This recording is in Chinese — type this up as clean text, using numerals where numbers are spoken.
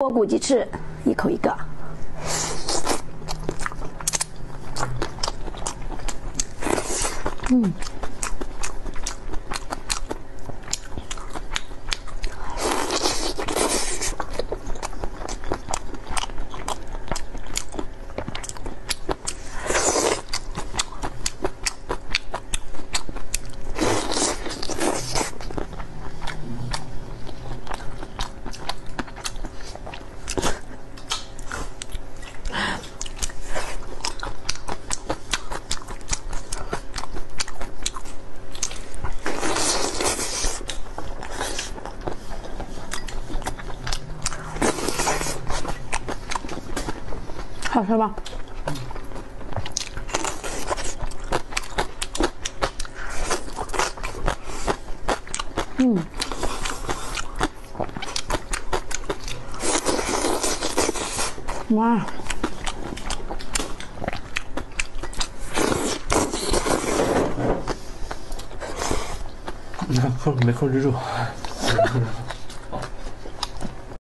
钵骨鸡翅，一口一个。 好吃吧？哇！没控制住。